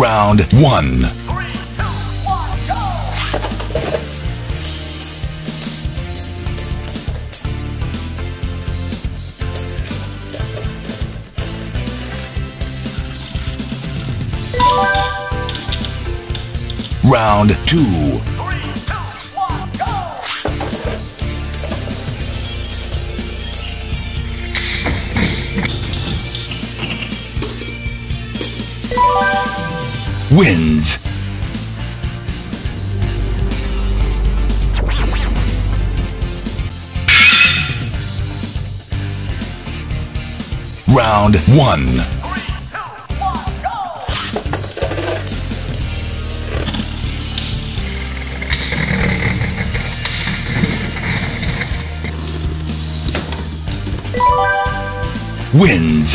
Round 1. 3, 2, 1, go! Round 2. Wins. Round 1. 3, 2, 1, go! Wins.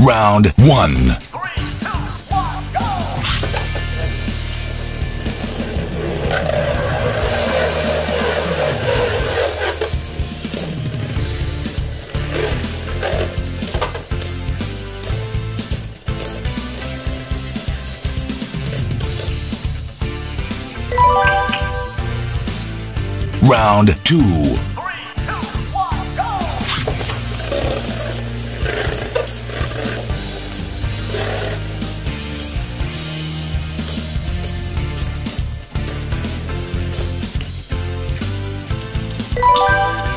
Round 1. 3, 2, 1, go! Round 2. Wins.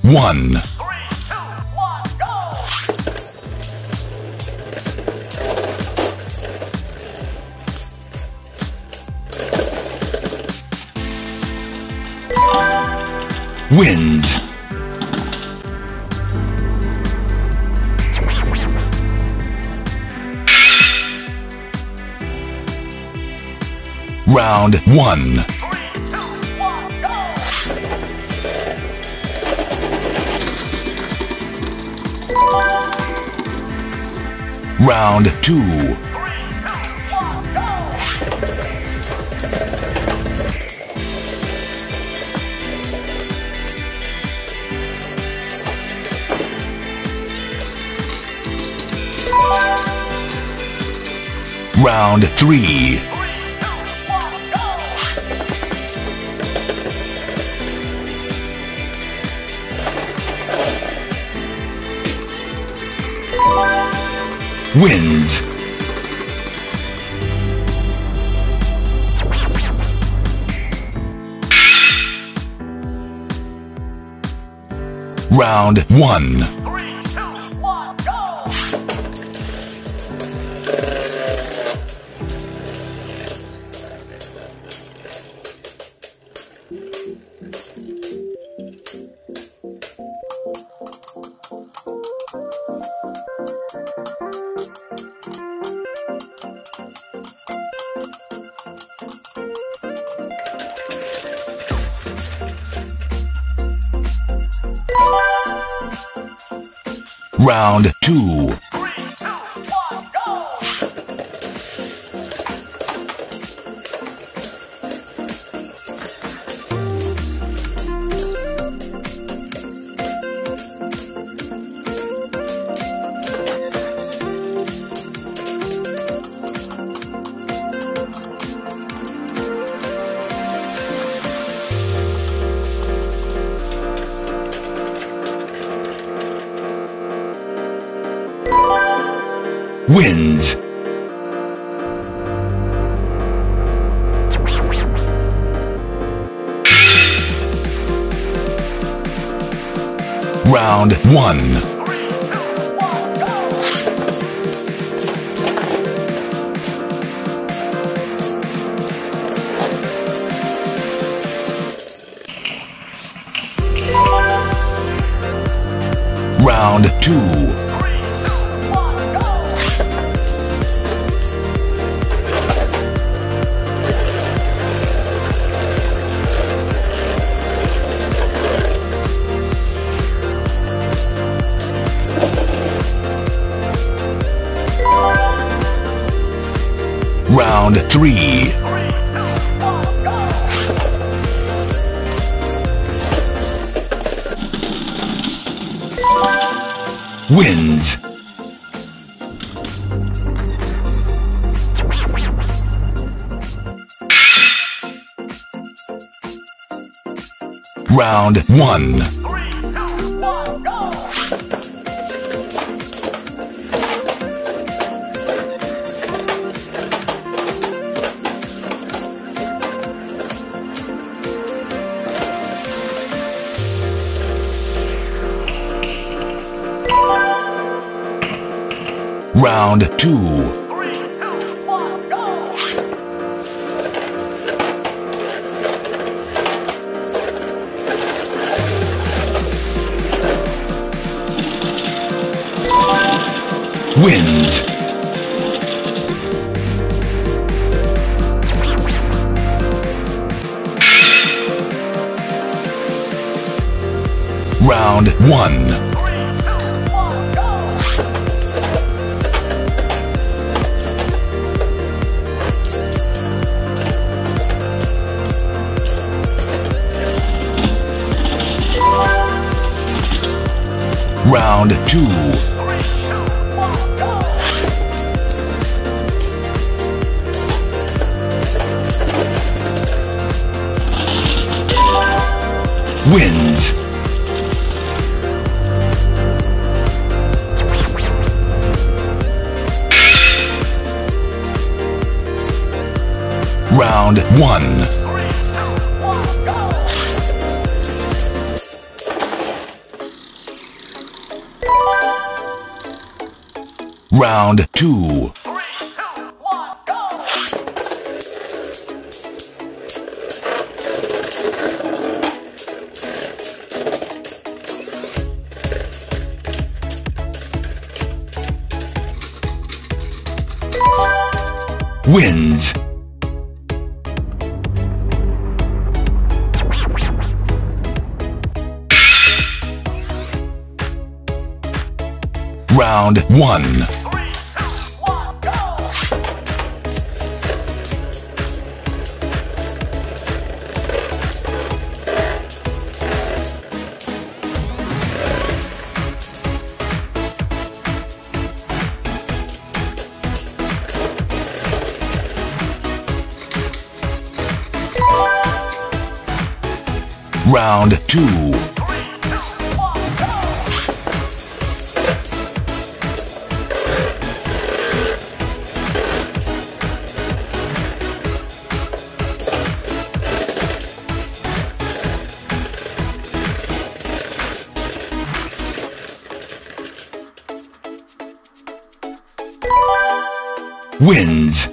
1. 3, 2, 1, go! Wins. Round 1. 3, 2, 1, go! Round 2. 3, 2, 1, go! Wins. Round 1. 3, 2, 1, go! Round 2. 3, 2, 1, wins. Round 1. 3, 2, 1, go! Wins. Round 1. 3, 2, 1, go! Round 2. 3, 2, 1, go! Round 3. 3, 2, 1, go! Wins. Round 1. 3, 2, 1, go! Round 2. 3, 2, 1, go! Wins. Round 1. Round 2. 3. 3, 2, 1, go! Wins. Round 1. Round 2. 3, 2, 1, go! Wins. Round 1. 3, 2, 1, go! Round 2. 3, 2, 1, go! Wins. Round 1. Round 2. 3, 2, 1, go! Wins. Round 1. 2. 3, 2, 1, go! wins.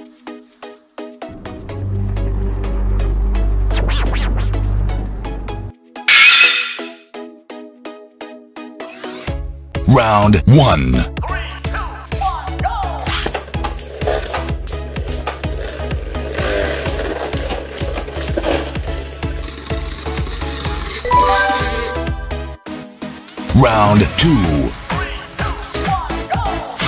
Round 1. 3, 2, 1, go! Round 2. 3, 2, 1, go!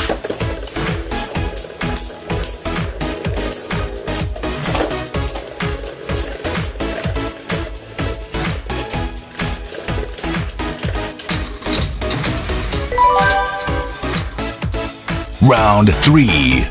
Round 3.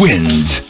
Wins.